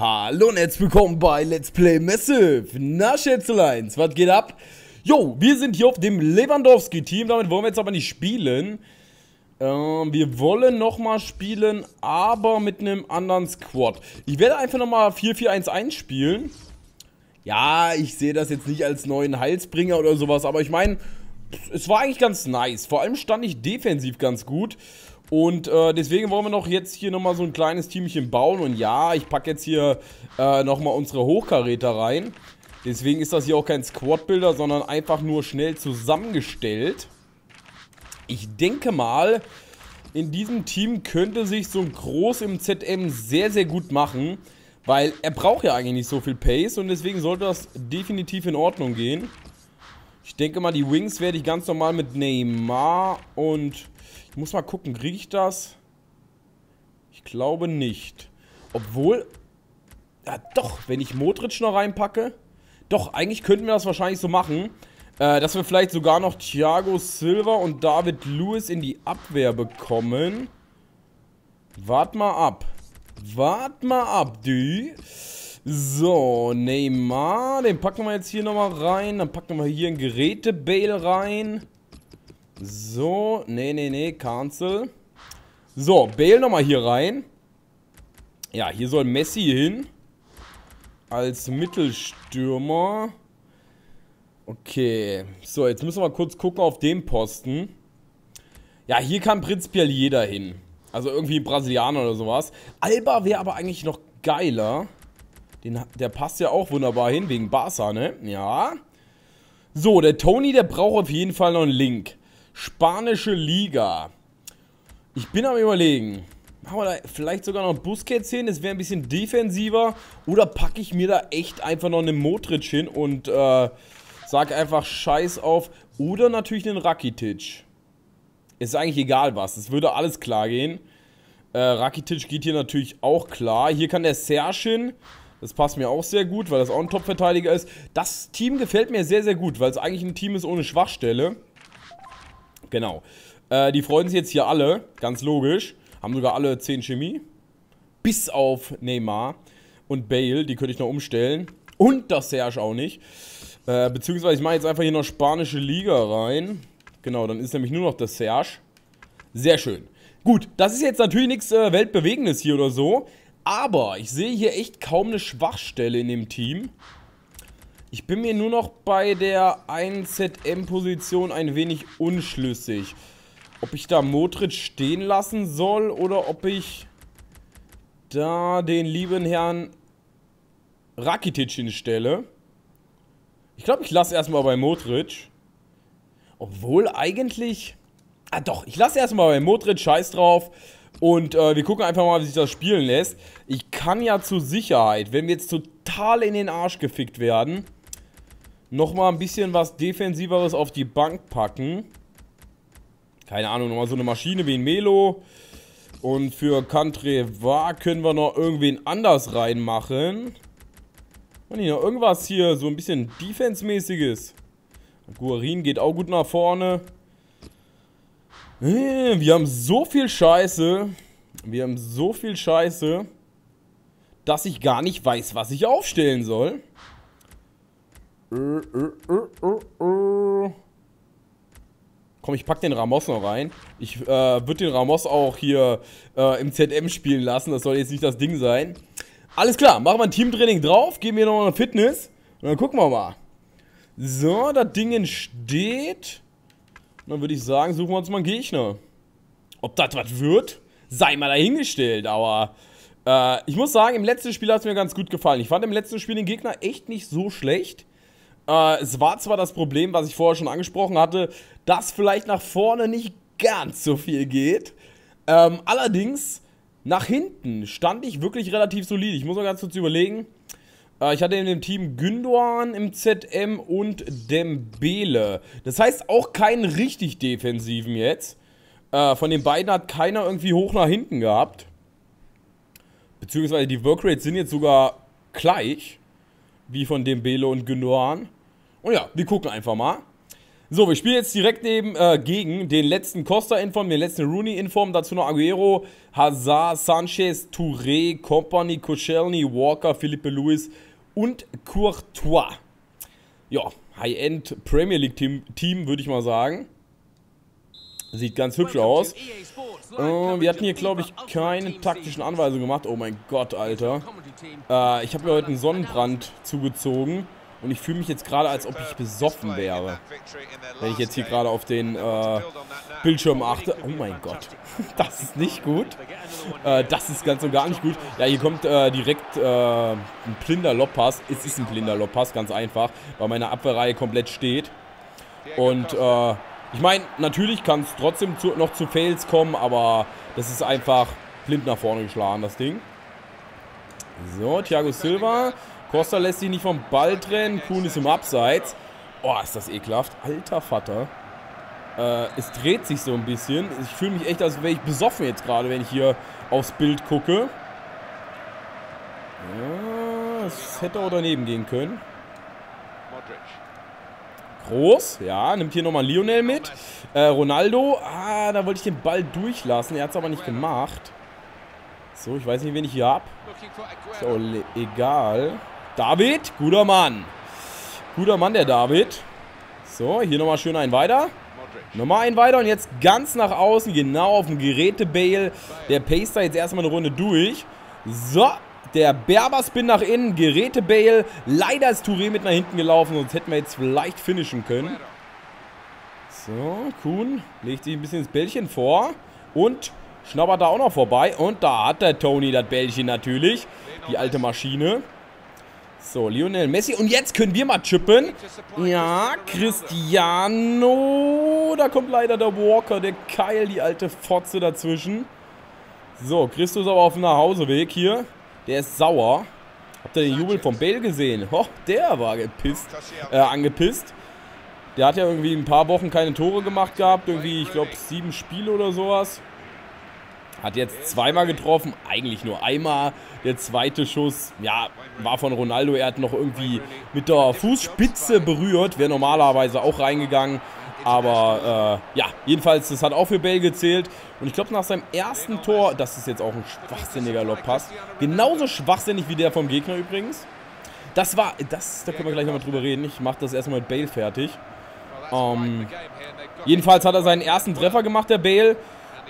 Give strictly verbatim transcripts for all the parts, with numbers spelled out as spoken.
Hallo und herzlich willkommen bei Let's Play Massive. Na Schätzeleins, was geht ab? Jo, wir sind hier auf dem Lewandowski-Team, damit wollen wir jetzt aber nicht spielen. Ähm, wir wollen nochmal spielen, aber mit einem anderen Squad. Ich werde einfach nochmal vier vier eins eins spielen. Ja, ich sehe das jetzt nicht als neuen Heilsbringer oder sowas, aber ich meine, es war eigentlich ganz nice. Vor allem stand ich defensiv ganz gut. Und äh, deswegen wollen wir noch jetzt hier nochmal so ein kleines Teamchen bauen. Und ja, ich packe jetzt hier äh, nochmal unsere Hochkaräter rein. Deswegen ist das hier auch kein Squad-Builder, sondern einfach nur schnell zusammengestellt. Ich denke mal, in diesem Team könnte sich so ein Groß im Z M sehr, sehr gut machen. Weil er braucht ja eigentlich nicht so viel Pace und deswegen sollte das definitiv in Ordnung gehen. Ich denke mal, die Wings werde ich ganz normal mit Neymar und... Ich muss mal gucken, kriege ich das? Ich glaube nicht. Obwohl, ja doch, wenn ich Modric noch reinpacke. Doch, eigentlich könnten wir das wahrscheinlich so machen, äh, dass wir vielleicht sogar noch Thiago Silva und David Luiz in die Abwehr bekommen. Wart mal ab. Wart mal ab, du. So, Neymar, den packen wir jetzt hier nochmal rein. Dann packen wir hier ein Geräte-Bale rein. So, nee, nee, nee, cancel. So, Bale nochmal hier rein. Ja, hier soll Messi hin. Als Mittelstürmer. Okay, so, jetzt müssen wir mal kurz gucken auf den Posten. Ja, hier kann prinzipiell jeder hin. Also irgendwie Brasilianer oder sowas. Alba wäre aber eigentlich noch geiler. Den, der passt ja auch wunderbar hin, wegen Barca, ne? Ja. So, der Tony, der braucht auf jeden Fall noch einen Link. Spanische Liga. Ich bin am Überlegen. Machen wir da vielleicht sogar noch Busquets hin? Das wäre ein bisschen defensiver. Oder packe ich mir da echt einfach noch einen Modric hin und äh, sage einfach Scheiß auf. Oder natürlich einen Rakitic. Ist eigentlich egal was. Es würde alles klar gehen. Äh, Rakitic geht hier natürlich auch klar. Hier kann der Serge hin. Das passt mir auch sehr gut, weil das auch ein Top-Verteidiger ist. Das Team gefällt mir sehr, sehr gut, weil es eigentlich ein Team ist ohne Schwachstelle. Genau. Äh, die freuen sich jetzt hier alle, ganz logisch. Haben sogar alle zehn Chemie. Bis auf Neymar und Bale, die könnte ich noch umstellen. Und das Serge auch nicht. Äh, beziehungsweise ich mache jetzt einfach hier noch spanische Liga rein. Genau, dann ist nämlich nur noch das Serge. Sehr schön. Gut, das ist jetzt natürlich nichts äh, Weltbewegendes hier oder so. Aber ich sehe hier echt kaum eine Schwachstelle in dem Team. Ich bin mir nur noch bei der eins Z M-Position ein wenig unschlüssig. Ob ich da Modric stehen lassen soll oder ob ich da den lieben Herrn Rakitic hinstelle. Ich glaube, ich lasse erstmal bei Modric. Obwohl eigentlich... Ah doch, ich lasse erstmal bei Modric, scheiß drauf. Und äh, wir gucken einfach mal, wie sich das spielen lässt. Ich kann ja zur Sicherheit, wenn wir jetzt total in den Arsch gefickt werden, nochmal ein bisschen was Defensiveres auf die Bank packen. Keine Ahnung, nochmal so eine Maschine wie ein Melo. Und für Cantreva können wir noch irgendwen anders reinmachen. Und hier noch irgendwas hier, so ein bisschen Defense-mäßiges. Guarin geht auch gut nach vorne. Wir haben so viel Scheiße, wir haben so viel Scheiße, dass ich gar nicht weiß, was ich aufstellen soll. Komm, ich pack den Ramos noch rein. Ich äh, würde den Ramos auch hier äh, im Z M spielen lassen, das soll jetzt nicht das Ding sein. Alles klar, machen wir ein Teamtraining drauf, geben wir nochmal eine Fitness und dann gucken wir mal. So, das Ding steht... Dann würde ich sagen, suchen wir uns mal einen Gegner. Ob das was wird, sei mal dahingestellt. Aber äh, ich muss sagen, im letzten Spiel hat es mir ganz gut gefallen. Ich fand im letzten Spiel den Gegner echt nicht so schlecht. Äh, es war zwar das Problem, was ich vorher schon angesprochen hatte, dass vielleicht nach vorne nicht ganz so viel geht. Ähm, allerdings, nach hinten stand ich wirklich relativ solide. Ich muss mal ganz kurz überlegen. Ich hatte in dem Team Gündogan im Z M und Dembele. Das heißt auch keinen richtig defensiven jetzt. Äh, von den beiden hat keiner irgendwie hoch nach hinten gehabt. Beziehungsweise die Workrates sind jetzt sogar gleich. Wie von Dembele und Gündogan. Und ja, wir gucken einfach mal. So, wir spielen jetzt direkt neben, äh, gegen den letzten Costa in Form, den letzten Rooney in Form, dazu noch Aguero, Hazard, Sanchez, Touré, Kompany, Koscielny, Walker, Felipe Luiz und Courtois. Ja, High-End Premier League Team, Team würde ich mal sagen. Sieht ganz hübsch aus. Äh, wir hatten hier, glaube ich, keine taktischen Anweisungen gemacht. Oh mein Gott, Alter. Äh, ich habe mir heute einen Sonnenbrand zugezogen. Und ich fühle mich jetzt gerade, als ob ich besoffen wäre. Wenn ich jetzt hier gerade auf den äh, Bildschirm achte. Oh mein Gott. Das ist nicht gut. Äh, das ist ganz und gar nicht gut. Ja, hier kommt äh, direkt äh, ein Blinder-Lob-Pass. Es ist ein Blinder-Lob-Pass, ganz einfach. Weil meine Abwehrreihe komplett steht. Und äh, ich meine, natürlich kann es trotzdem zu, noch zu Fails kommen. Aber das ist einfach blind nach vorne geschlagen, das Ding. So, Thiago Silva. Costa lässt sich nicht vom Ball trennen. Kuhn ist im Abseits. Oh, ist das ekelhaft. Alter Vater. Äh, es dreht sich so ein bisschen. Ich fühle mich echt, als wäre ich besoffen jetzt gerade, wenn ich hier aufs Bild gucke. Ja, es hätte auch daneben gehen können. Groß. Ja, nimmt hier nochmal Lionel mit. Äh, Ronaldo. Ah, da wollte ich den Ball durchlassen. Er hat es aber nicht gemacht. So, ich weiß nicht, wen ich hier habe. Ist auch egal. David, guter Mann. Guter Mann, der David. So, hier nochmal schön einen weiter. Nochmal einen weiter und jetzt ganz nach außen, genau auf dem Geräte Bale. Der paced da jetzt erstmal eine Runde durch. So, der Berberspin nach innen, Geräte Bale. Leider ist Touré mit nach hinten gelaufen, sonst hätten wir jetzt vielleicht finishen können. So, Kuhn legt sich ein bisschen das Bällchen vor und schnappert da auch noch vorbei. Und da hat der Tony das Bällchen natürlich. Die alte Maschine. So, Lionel Messi. Und jetzt können wir mal chippen. Ja, Cristiano. Da kommt leider der Walker, der Keil, die alte Fotze dazwischen. So, Christus aber auf dem Nachhauseweg hier. Der ist sauer. Habt ihr den Jubel vom Bale gesehen? Hoch, der war gepisst, äh, angepisst. Der hat ja irgendwie ein paar Wochen keine Tore gemacht gehabt. Irgendwie, ich glaube, sieben Spiele oder sowas. Hat jetzt zweimal getroffen, eigentlich nur einmal. Der zweite Schuss, ja, war von Ronaldo. Er hat noch irgendwie mit der Fußspitze berührt. Wäre normalerweise auch reingegangen. Aber, äh, ja, jedenfalls, das hat auch für Bale gezählt. Und ich glaube, nach seinem ersten Tor, das ist jetzt auch ein schwachsinniger Lobpass. Genauso schwachsinnig wie der vom Gegner übrigens. Das war, das, da können wir gleich nochmal drüber reden. Ich mache das erstmal mit Bale fertig. Ähm, jedenfalls hat er seinen ersten Treffer gemacht, der Bale.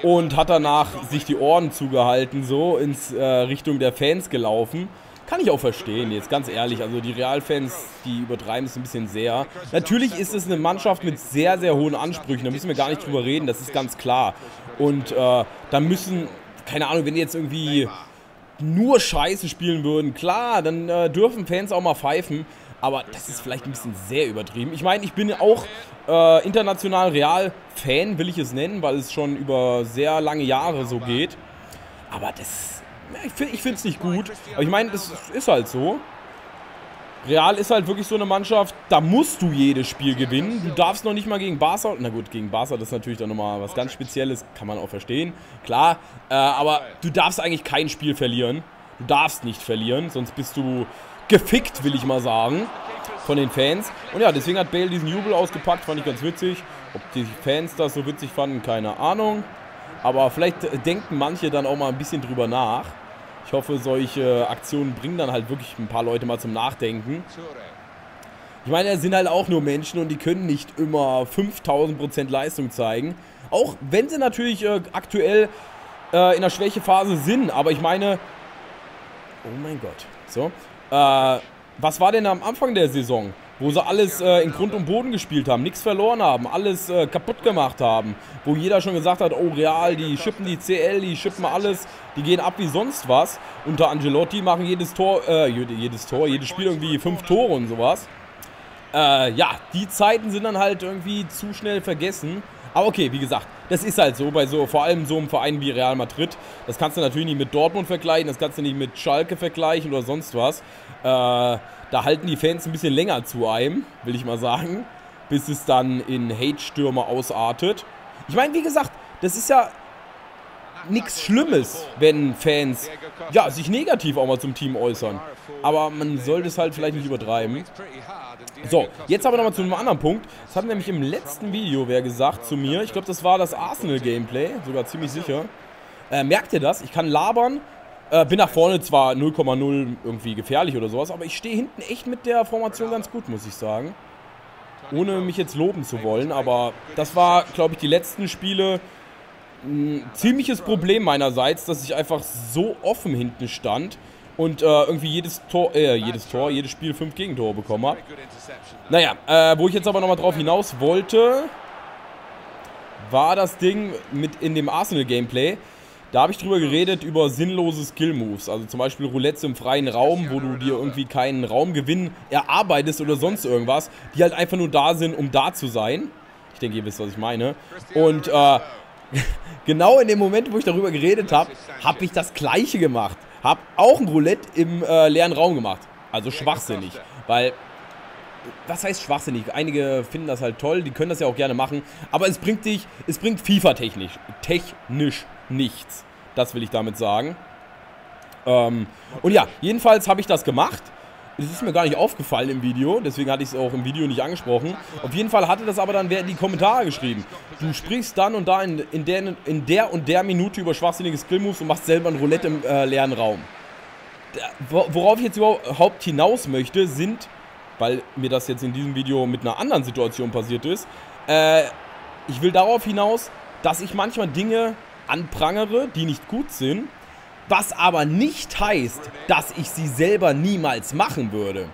Und hat danach sich die Ohren zugehalten, so ins äh, Richtung der Fans gelaufen. Kann ich auch verstehen, jetzt ganz ehrlich. Also die Real-Fans, die übertreiben es ein bisschen sehr. Natürlich ist es eine Mannschaft mit sehr, sehr hohen Ansprüchen. Da müssen wir gar nicht drüber reden, das ist ganz klar. Und äh, da müssen, keine Ahnung, wenn die jetzt irgendwie nur Scheiße spielen würden, klar, dann äh, dürfen Fans auch mal pfeifen. Aber das ist vielleicht ein bisschen sehr übertrieben. Ich meine, ich bin auch äh, international Real-Fan, will ich es nennen, weil es schon über sehr lange Jahre so geht. Aber das, ich finde es nicht gut. Aber ich meine, das ist halt so. Real ist halt wirklich so eine Mannschaft, da musst du jedes Spiel gewinnen. Du darfst noch nicht mal gegen Barca, na gut, gegen Barca, das ist natürlich dann nochmal was ganz Spezielles, kann man auch verstehen, klar. Äh, aber du darfst eigentlich kein Spiel verlieren. Du darfst nicht verlieren, sonst bist du gefickt, will ich mal sagen, von den Fans. Und ja, deswegen hat Bale diesen Jubel ausgepackt, fand ich ganz witzig. Ob die Fans das so witzig fanden, keine Ahnung. Aber vielleicht denken manche dann auch mal ein bisschen drüber nach. Ich hoffe, solche Aktionen bringen dann halt wirklich ein paar Leute mal zum Nachdenken. Ich meine, es sind halt auch nur Menschen und die können nicht immer fünftausend Prozent Leistung zeigen. Auch wenn sie natürlich äh, aktuell äh, in der Schwächephase sind. Aber ich meine... Oh mein Gott. So... Äh, was war denn am Anfang der Saison, wo sie alles äh, in Grund und Boden gespielt haben, nichts verloren haben, alles äh, kaputt gemacht haben, wo jeder schon gesagt hat, oh Real, die schippen die C L, die schippen alles, die gehen ab wie sonst was. Unter Angelotti machen jedes Tor, äh, jedes Tor, jedes Spiel irgendwie fünf Tore und sowas. Äh, ja, die Zeiten sind dann halt irgendwie zu schnell vergessen. Aber okay, wie gesagt, das ist halt so, bei so, vor allem so einem Verein wie Real Madrid. Das kannst du natürlich nicht mit Dortmund vergleichen, das kannst du nicht mit Schalke vergleichen oder sonst was. Äh, da halten die Fans ein bisschen länger zu einem, will ich mal sagen, bis es dann in Hate-Stürme ausartet. Ich meine, wie gesagt, das ist ja nichts Schlimmes, wenn Fans ja, sich negativ auch mal zum Team äußern. Aber man sollte es halt vielleicht nicht übertreiben. So, jetzt aber nochmal zu einem anderen Punkt. Das hat nämlich im letzten Video wer gesagt zu mir, ich glaube, das war das Arsenal-Gameplay, sogar ziemlich sicher. Äh, merkt ihr das? Ich kann labern. Äh, bin nach vorne zwar null Komma null irgendwie gefährlich oder sowas, aber ich stehe hinten echt mit der Formation ganz gut, muss ich sagen. Ohne mich jetzt loben zu wollen, aber das war, glaube ich, die letzten Spiele ein ziemliches Problem meinerseits, dass ich einfach so offen hinten stand und äh, irgendwie jedes Tor, äh, jedes Tor, jedes Spiel fünf Gegentore bekommen habe. Naja, äh, wo ich jetzt aber nochmal drauf hinaus wollte, war das Ding mit in dem Arsenal-Gameplay. Da habe ich drüber geredet, über sinnlose Skill-Moves, also zum Beispiel Roulette im freien Raum, wo du dir irgendwie keinen Raumgewinn erarbeitest oder sonst irgendwas, die halt einfach nur da sind, um da zu sein. Ich denke, ihr wisst, was ich meine. Und äh, genau in dem Moment, wo ich darüber geredet habe, habe ich das Gleiche gemacht. Habe auch ein Roulette im äh, leeren Raum gemacht. Also schwachsinnig, weil... Was heißt schwachsinnig? Einige finden das halt toll, die können das ja auch gerne machen, aber es bringt dich, es bringt FIFA-technisch, technisch nichts. Das will ich damit sagen. Ähm, und ja, jedenfalls habe ich das gemacht. Es ist mir gar nicht aufgefallen im Video, deswegen hatte ich es auch im Video nicht angesprochen. Auf jeden Fall hatte das aber dann wer in die Kommentare geschrieben. Du sprichst dann und da in, in, der, in der und der Minute über schwachsinnige Skillmoves und machst selber ein Roulette im äh, leeren Raum. Worauf ich jetzt überhaupt hinaus möchte, sind... weil mir das jetzt in diesem Video mit einer anderen Situation passiert ist. Äh, ich will darauf hinaus, dass ich manchmal Dinge anprangere, die nicht gut sind, was aber nicht heißt, dass ich sie selber niemals machen würde.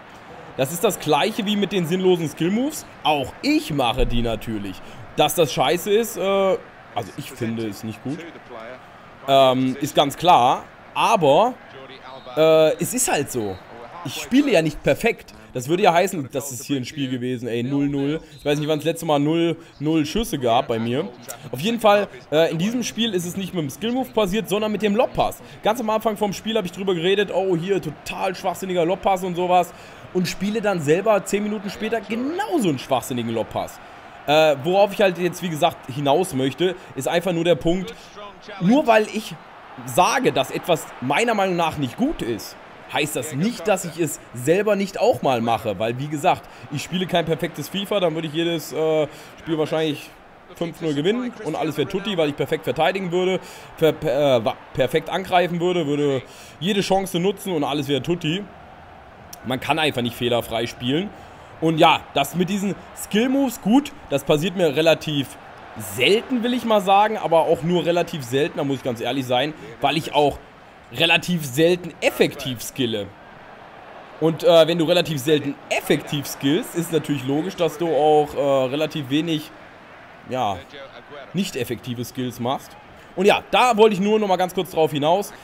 Das ist das Gleiche wie mit den sinnlosen Skillmoves. Auch ich mache die natürlich. Dass das scheiße ist, äh, also ich finde es nicht gut, ähm, ist ganz klar. Aber äh, es ist halt so. Ich spiele ja nicht perfekt. Das würde ja heißen, das ist hier ein Spiel gewesen, ey, null null. Ich weiß nicht, wann es das letzte Mal null null Schüsse gab bei mir. Auf jeden Fall, äh, in diesem Spiel ist es nicht mit dem Skillmove passiert, sondern mit dem Lobpass. Ganz am Anfang vom Spiel habe ich drüber geredet, oh, hier, total schwachsinniger Lobpass und sowas. Und spiele dann selber zehn Minuten später genauso einen schwachsinnigen Lobpass. Äh, worauf ich halt jetzt, wie gesagt, hinaus möchte, ist einfach nur der Punkt, nur weil ich sage, dass etwas meiner Meinung nach nicht gut ist, heißt das nicht, dass ich es selber nicht auch mal mache, weil wie gesagt, ich spiele kein perfektes FIFA, dann würde ich jedes äh, Spiel wahrscheinlich fünf null gewinnen und alles wäre tutti, weil ich perfekt verteidigen würde, per, per, äh, perfekt angreifen würde, würde jede Chance nutzen und alles wäre tutti. Man kann einfach nicht fehlerfrei spielen und ja, das mit diesen Skill-Moves, gut, das passiert mir relativ selten, will ich mal sagen, aber auch nur relativ selten, da muss ich ganz ehrlich sein, weil ich auch relativ selten effektiv skille. Und äh, wenn du relativ selten effektiv skillst, ist natürlich logisch, dass du auch äh, relativ wenig, ja, nicht effektive Skills machst. Und ja, da wollte ich nur noch mal ganz kurz drauf hinaus,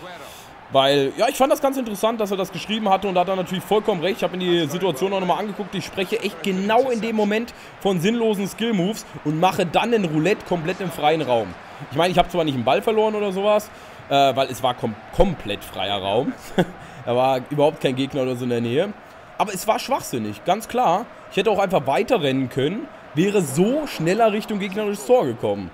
weil, ja, ich fand das ganz interessant, dass er das geschrieben hatte und da hat er natürlich vollkommen recht. Ich habe mir die Situation auch noch mal angeguckt. Ich spreche echt genau in dem Moment von sinnlosen Skill-Moves und mache dann ein Roulette komplett im freien Raum. Ich meine, ich habe zwar nicht einen Ball verloren oder sowas, Äh, weil es war kom komplett freier Raum. Da war überhaupt kein Gegner oder so in der Nähe. Aber es war schwachsinnig, ganz klar. Ich hätte auch einfach weiter rennen können, wäre so schneller Richtung gegnerisches Tor gekommen.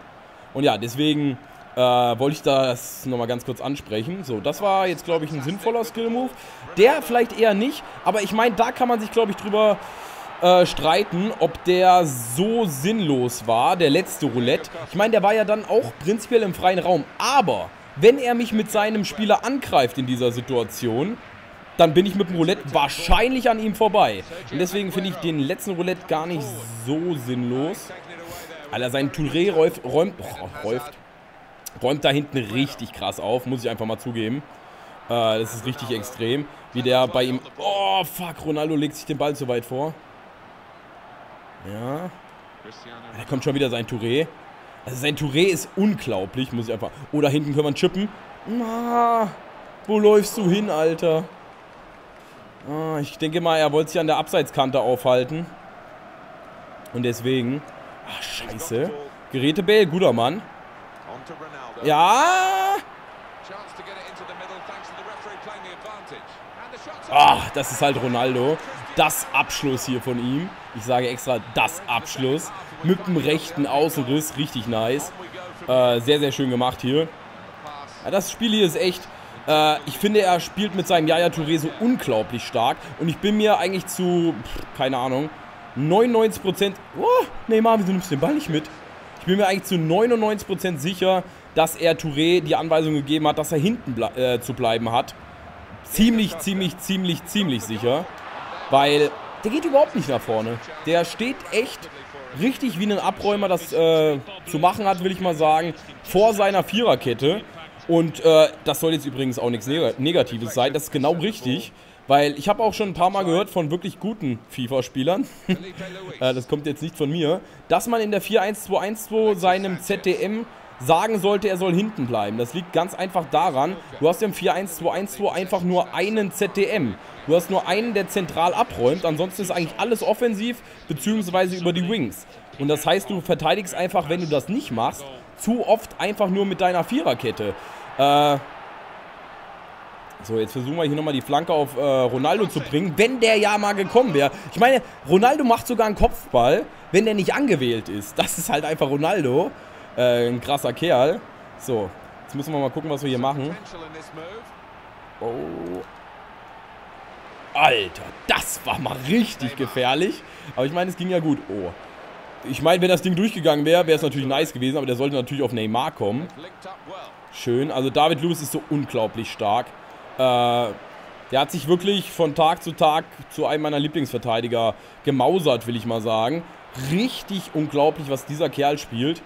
Und ja, deswegen äh, wollte ich das nochmal ganz kurz ansprechen. So, das war jetzt, glaube ich, ein sinnvoller Skill-Move. Der vielleicht eher nicht, aber ich meine, da kann man sich, glaube ich, drüber äh, streiten, ob der so sinnlos war, der letzte Roulette. Ich meine, der war ja dann auch prinzipiell im freien Raum, aber... Wenn er mich mit seinem Spieler angreift in dieser Situation, dann bin ich mit dem Roulette wahrscheinlich an ihm vorbei. Und deswegen finde ich den letzten Roulette gar nicht so sinnlos. Alter, sein Touré räumt, räumt, räumt, räumt da hinten richtig krass auf, muss ich einfach mal zugeben. Äh, das ist richtig extrem, wie der bei ihm... Oh, fuck, Ronaldo legt sich den Ball zu weit vor. Ja. Da kommt schon wieder sein Touré. Also sein Touré ist unglaublich, muss ich einfach... Oh, da hinten können wir chippen. Ah, wo läufst du hin, Alter? Ah, ich denke mal, er wollte sich an der Abseitskante aufhalten. Und deswegen... Ah, scheiße. Geräte Bale, guter Mann. Ja! Ah, das ist halt Ronaldo. Das Abschluss hier von ihm. Ich sage extra, das Abschluss. Mit dem rechten Außenriss, richtig nice. Äh, sehr, sehr schön gemacht hier. Ja, das Spiel hier ist echt... Ich finde, er spielt mit seinem Yaya Touré so unglaublich stark. Und ich bin mir eigentlich zu, keine Ahnung, neunundneunzig Prozent... Oh, Neymar, wieso nimmst du den Ball nicht mit? Ich bin mir eigentlich zu neunundneunzig Prozent sicher, dass er Touré die Anweisung gegeben hat, dass er hinten ble äh, zu bleiben hat. Ziemlich, ziemlich, ziemlich, ziemlich sicher. Weil der geht überhaupt nicht nach vorne. Der steht echt richtig wie ein Abräumer, das äh, zu machen hat, will ich mal sagen, vor seiner Viererkette. Und äh, das soll jetzt übrigens auch nichts Neg Negatives sein, das ist genau richtig, weil ich habe auch schon ein paar Mal gehört von wirklich guten FIFA-Spielern, äh, das kommt jetzt nicht von mir, dass man in der vier eins zwei eins zwei seinem Z D M sagen sollte, er soll hinten bleiben. Das liegt ganz einfach daran, du hast ja im vier eins zwei eins zwei einfach nur einen Z D M. Du hast nur einen, der zentral abräumt, ansonsten ist eigentlich alles offensiv, beziehungsweise über die Wings. Und das heißt, du verteidigst einfach, wenn du das nicht machst, zu oft einfach nur mit deiner Viererkette. Äh, so, jetzt versuchen wir hier nochmal die Flanke auf äh, Ronaldo zu bringen, wenn der ja mal gekommen wäre. Ich meine, Ronaldo macht sogar einen Kopfball, wenn der nicht angewählt ist. Das ist halt einfach Ronaldo. Äh, ein krasser Kerl. So, jetzt müssen wir mal gucken, was wir hier machen. Oh. Alter, das war mal richtig gefährlich. Aber ich meine, es ging ja gut. Oh. Ich meine, wenn das Ding durchgegangen wäre, wäre es natürlich nice gewesen, aber der sollte natürlich auf Neymar kommen. Schön, also David Luiz ist so unglaublich stark. Äh, der hat sich wirklich von Tag zu Tag zu einem meiner Lieblingsverteidiger gemausert, will ich mal sagen. Richtig unglaublich, was dieser Kerl spielt.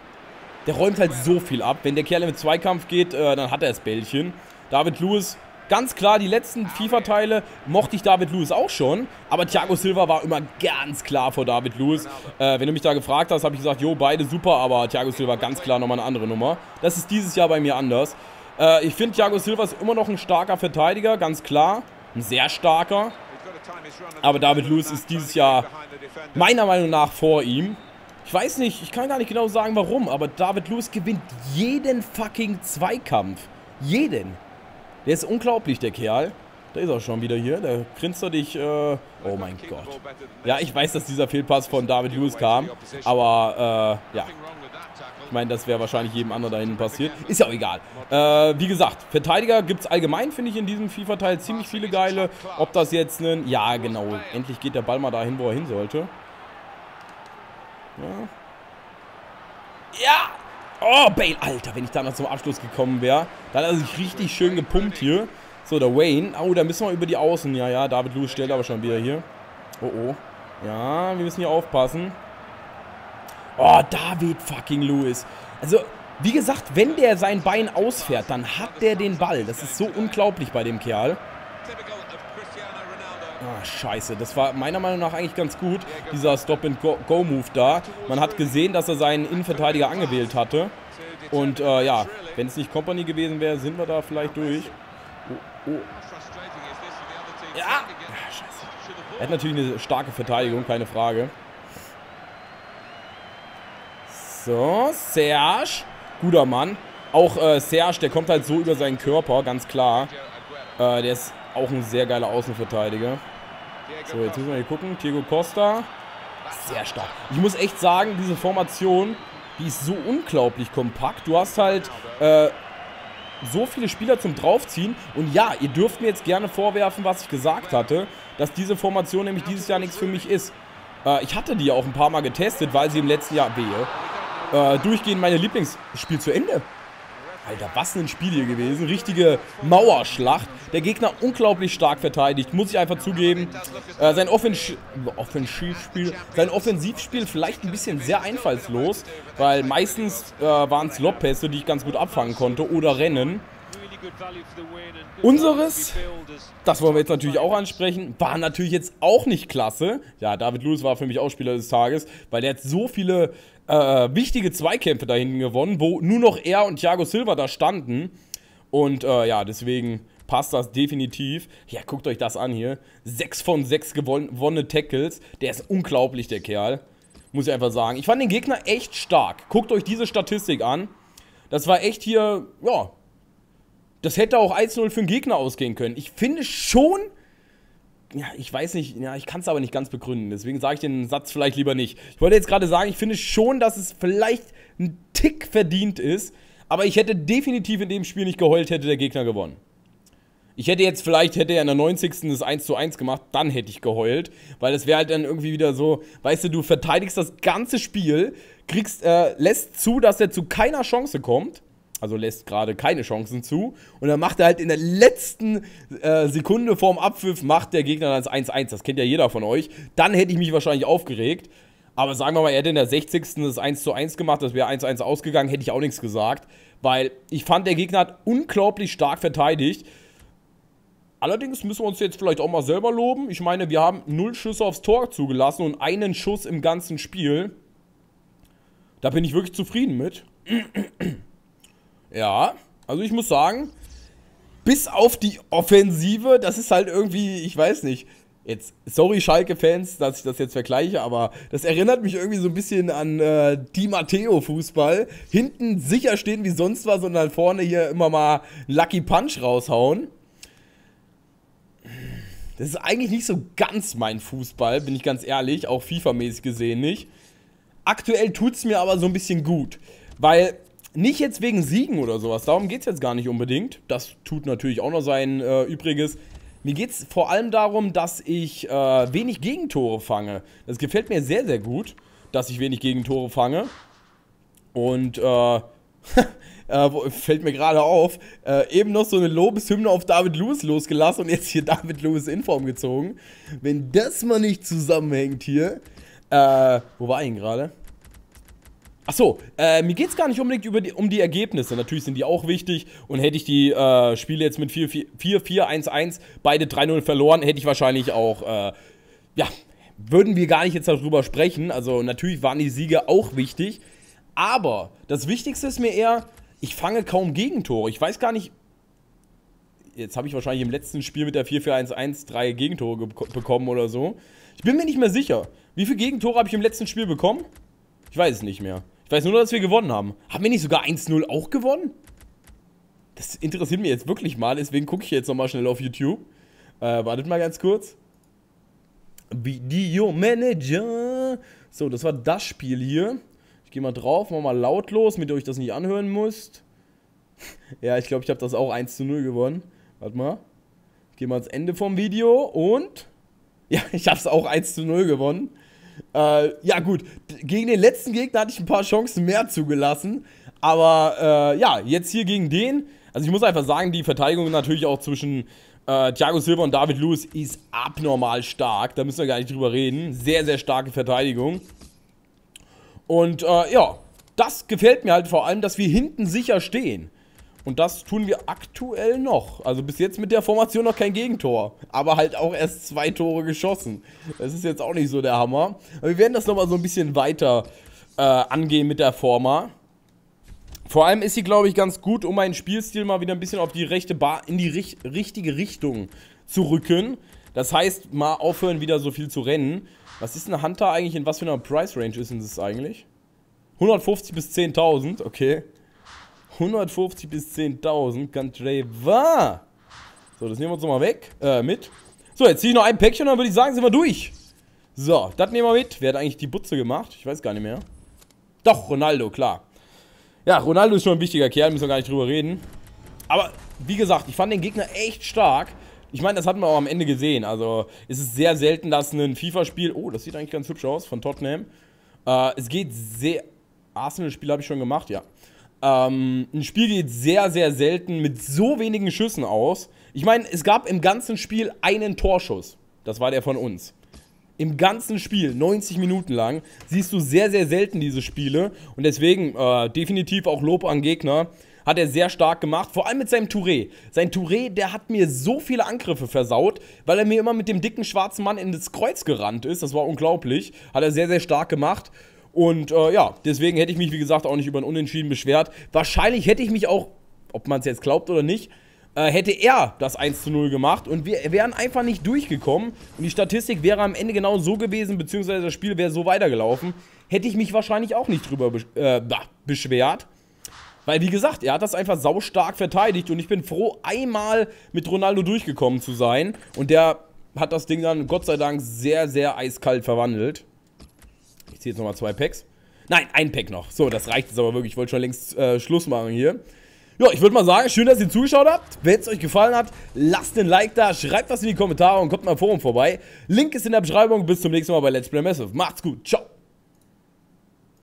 Der räumt halt so viel ab. Wenn der Kerl mit Zweikampf geht, äh, dann hat er das Bällchen. David Luiz... Ganz klar, die letzten FIFA-Teile mochte ich David Luiz auch schon, aber Thiago Silva war immer ganz klar vor David Luiz. Äh, wenn du mich da gefragt hast, habe ich gesagt, jo, beide super, aber Thiago Silva ganz klar nochmal eine andere Nummer. Das ist dieses Jahr bei mir anders. Äh, ich finde, Thiago Silva ist immer noch ein starker Verteidiger, ganz klar, ein sehr starker. Aber David Luiz ist dieses Jahr meiner Meinung nach vor ihm. Ich weiß nicht, ich kann gar nicht genau sagen, warum, aber David Luiz gewinnt jeden fucking Zweikampf. Jeden. Der ist unglaublich, der Kerl. Da ist er schon wieder hier. Da grinst er dich. Äh oh mein Gott. Ja, ich weiß, dass dieser Fehlpass von David Luiz kam. Aber, äh, ja. Ich meine, das wäre wahrscheinlich jedem anderen da hinten passiert. Ist ja auch egal. Äh, wie gesagt, Verteidiger gibt es allgemein, finde ich, in diesem FIFA-Teil ziemlich viele geile. Ob das jetzt ein... Ja, genau. Endlich geht der Ball mal dahin, wo er hin sollte. Ja. Ja! Oh, Bale, Alter, wenn ich da noch zum Abschluss gekommen wäre. Dann hat er sich richtig schön gepumpt hier. So, der Wayne. Oh, da müssen wir über die Außen. Ja, ja, David Luiz stellt aber schon wieder hier. Oh, oh. Ja, wir müssen hier aufpassen. Oh, David fucking Luiz. Also, wie gesagt, wenn der sein Bein ausfährt, dann hat der den Ball. Das ist so unglaublich bei dem Kerl. Ah, scheiße. Das war meiner Meinung nach eigentlich ganz gut, dieser Stop-and-Go-Move da. Man hat gesehen, dass er seinen Innenverteidiger angewählt hatte. Und äh, ja, wenn es nicht Kompany gewesen wäre, sind wir da vielleicht durch. Oh, oh. Ja! Ah, scheiße. Er hat natürlich eine starke Verteidigung, keine Frage. So, Serge. Guter Mann. Auch äh, Serge, der kommt halt so über seinen Körper, ganz klar. Äh, der ist auch ein sehr geiler Außenverteidiger. So, jetzt müssen wir hier gucken. Thiago Costa. Sehr stark. Ich muss echt sagen, diese Formation, die ist so unglaublich kompakt. Du hast halt äh, so viele Spieler zum Draufziehen. Und ja, ihr dürft mir jetzt gerne vorwerfen, was ich gesagt hatte, dass diese Formation nämlich dieses Jahr nichts für mich ist. Äh, ich hatte die ja auch ein paar Mal getestet, weil sie im letzten Jahr wehe. Äh, durchgehend meine Lieblingsspiel zu Ende. Alter, was ein Spiel hier gewesen. Richtige Mauerschlacht. Der Gegner unglaublich stark verteidigt, muss ich einfach zugeben. Äh, sein Offens Offensivspiel, sein Offensivspiel vielleicht ein bisschen sehr einfallslos, weil meistens äh, waren es Lobpässe, die ich ganz gut abfangen konnte oder Rennen. Unseres, das wollen wir jetzt natürlich auch ansprechen, war natürlich jetzt auch nicht klasse. Ja, David Luiz war für mich auch Spieler des Tages, weil der hat so viele äh, wichtige Zweikämpfe da hinten gewonnen, wo nur noch er und Thiago Silva da standen. Und äh, ja, deswegen passt das definitiv. Ja, guckt euch das an hier. sechs von sechs gewonnene Tackles. Der ist unglaublich, der Kerl. Muss ich einfach sagen. Ich fand den Gegner echt stark. Guckt euch diese Statistik an. Das war echt hier, ja... Das hätte auch eins zu null für den Gegner ausgehen können. Ich finde schon, ja, ich weiß nicht, ja, ich kann es aber nicht ganz begründen. Deswegen sage ich den Satz vielleicht lieber nicht. Ich wollte jetzt gerade sagen, ich finde schon, dass es vielleicht ein Tick verdient ist. Aber ich hätte definitiv in dem Spiel nicht geheult, hätte der Gegner gewonnen. Ich hätte jetzt vielleicht, hätte er in der neunzigsten das eins zu eins gemacht, dann hätte ich geheult. Weil es wäre halt dann irgendwie wieder so, weißt du, du verteidigst das ganze Spiel, kriegst, äh, lässt zu, dass er zu keiner Chance kommt. Also lässt gerade keine Chancen zu. Und dann macht er halt in der letzten äh, Sekunde vorm Abpfiff, macht der Gegner dann das eins zu eins. Das kennt ja jeder von euch. Dann hätte ich mich wahrscheinlich aufgeregt. Aber sagen wir mal, er hätte in der sechzigsten das eins zu eins gemacht, das wäre eins zu eins ausgegangen, hätte ich auch nichts gesagt. Weil ich fand, der Gegner hat unglaublich stark verteidigt. Allerdings müssen wir uns jetzt vielleicht auch mal selber loben. Ich meine, wir haben null Schüsse aufs Tor zugelassen und einen Schuss im ganzen Spiel. Da bin ich wirklich zufrieden mit. Ja, also ich muss sagen, bis auf die Offensive, das ist halt irgendwie, ich weiß nicht. Jetzt, sorry Schalke-Fans, dass ich das jetzt vergleiche, aber das erinnert mich irgendwie so ein bisschen an äh, Di Matteo-Fußball. Hinten sicher stehen wie sonst was und dann vorne hier immer mal Lucky Punch raushauen. Das ist eigentlich nicht so ganz mein Fußball, bin ich ganz ehrlich, auch FIFA-mäßig gesehen nicht. Aktuell tut es mir aber so ein bisschen gut, weil nicht jetzt wegen Siegen oder sowas, darum geht es jetzt gar nicht unbedingt. Das tut natürlich auch noch sein äh, Übriges. Mir geht es vor allem darum, dass ich äh, wenig Gegentore fange. Das gefällt mir sehr, sehr gut, dass ich wenig Gegentore fange. Und äh, äh, fällt mir gerade auf, äh, eben noch so eine Lobeshymne auf David Luiz losgelassen und jetzt hier David Luiz in Form gezogen. Wenn das mal nicht zusammenhängt hier. Äh, wo war ich denn gerade? Achso, äh, mir geht es gar nicht unbedingt über die, um die Ergebnisse. Natürlich sind die auch wichtig. Und hätte ich die äh, Spiele jetzt mit vier vier eins eins beide drei null verloren, hätte ich wahrscheinlich auch, äh, ja, würden wir gar nicht jetzt darüber sprechen. Also natürlich waren die Siege auch wichtig. Aber das Wichtigste ist mir eher, ich fange kaum Gegentore. Ich weiß gar nicht, jetzt habe ich wahrscheinlich im letzten Spiel mit der vier vier eins eins drei Gegentore bekommen oder so. Ich bin mir nicht mehr sicher. Wie viele Gegentore habe ich im letzten Spiel bekommen? Ich weiß es nicht mehr. Ich weiß nur, dass wir gewonnen haben. Haben wir nicht sogar eins null auch gewonnen? Das interessiert mich jetzt wirklich mal, deswegen gucke ich jetzt nochmal schnell auf YouTube. Äh, wartet mal ganz kurz. Video Manager. So, das war das Spiel hier. Ich gehe mal drauf, mach mal lautlos, damit ihr euch das nicht anhören müsst. Ja, ich glaube, ich habe das auch eins zu null gewonnen. Warte mal. Ich gehe mal ans Ende vom Video und... Ja, ich habe es auch eins zu null gewonnen. Äh, ja gut, gegen den letzten Gegner hatte ich ein paar Chancen mehr zugelassen, aber äh, ja, jetzt hier gegen den, also ich muss einfach sagen, die Verteidigung natürlich auch zwischen äh, Thiago Silva und David Luiz ist abnormal stark, da müssen wir gar nicht drüber reden, sehr, sehr starke Verteidigung und äh, ja, das gefällt mir halt vor allem, dass wir hinten sicher stehen. Und das tun wir aktuell noch. Also bis jetzt mit der Formation noch kein Gegentor. Aber halt auch erst zwei Tore geschossen. Das ist jetzt auch nicht so der Hammer. Aber wir werden das nochmal so ein bisschen weiter äh, angehen mit der Forma. Vor allem ist sie, glaube ich, ganz gut, um meinen Spielstil mal wieder ein bisschen auf die rechte Bar in die richt richtige Richtung zu rücken. Das heißt, mal aufhören, wieder so viel zu rennen. Was ist eine Hunter eigentlich? In was für einer Price Range ist denn das eigentlich? hundertfünfzig bis zehntausend, okay. hundertfünfzig bis zehntausend, Cantreva. So, das nehmen wir uns nochmal weg, äh, mit. So, jetzt ziehe ich noch ein Päckchen und dann würde ich sagen, sind wir durch. So, das nehmen wir mit. Wer hat eigentlich die Butze gemacht? Ich weiß gar nicht mehr. Doch, Ronaldo, klar. Ja, Ronaldo ist schon ein wichtiger Kerl, müssen wir gar nicht drüber reden. Aber, wie gesagt, ich fand den Gegner echt stark. Ich meine, das hatten wir auch am Ende gesehen. Also, es ist sehr selten, dass ein FIFA-Spiel... Oh, das sieht eigentlich ganz hübsch aus, von Tottenham. Äh, es geht sehr... Arsenal-Spiel habe ich schon gemacht, ja. Ähm, ein Spiel geht sehr, sehr selten mit so wenigen Schüssen aus. Ich meine, es gab im ganzen Spiel einen Torschuss. Das war der von uns. Im ganzen Spiel, neunzig Minuten lang, siehst du sehr, sehr selten diese Spiele. Und deswegen äh, definitiv auch Lob an Gegner. Hat er sehr stark gemacht, vor allem mit seinem Touré. Sein Touré, der hat mir so viele Angriffe versaut, weil er mir immer mit dem dicken schwarzen Mann in das Kreuz gerannt ist. Das war unglaublich. Hat er sehr, sehr stark gemacht. Und äh, ja, deswegen hätte ich mich, wie gesagt, auch nicht über ein Unentschieden beschwert. Wahrscheinlich hätte ich mich auch, ob man es jetzt glaubt oder nicht, äh, hätte er das eins zu null gemacht. Und wir wären einfach nicht durchgekommen. Und die Statistik wäre am Ende genau so gewesen, beziehungsweise das Spiel wäre so weitergelaufen. Hätte ich mich wahrscheinlich auch nicht drüber besch äh, beschwert. Weil, wie gesagt, er hat das einfach saustark verteidigt. Und ich bin froh, einmal mit Ronaldo durchgekommen zu sein. Und der hat das Ding dann, Gott sei Dank, sehr, sehr eiskalt verwandelt. Ich ziehe jetzt nochmal zwei Packs. Nein, ein Pack noch. So, das reicht jetzt aber wirklich. Ich wollte schon längst äh, Schluss machen hier. Ja, ich würde mal sagen, schön, dass ihr zugeschaut habt. Wenn es euch gefallen hat, lasst einen Like da, schreibt was in die Kommentare und kommt mal im Forum vorbei. Link ist in der Beschreibung. Bis zum nächsten Mal bei Let's Play Massive. Macht's gut. Ciao.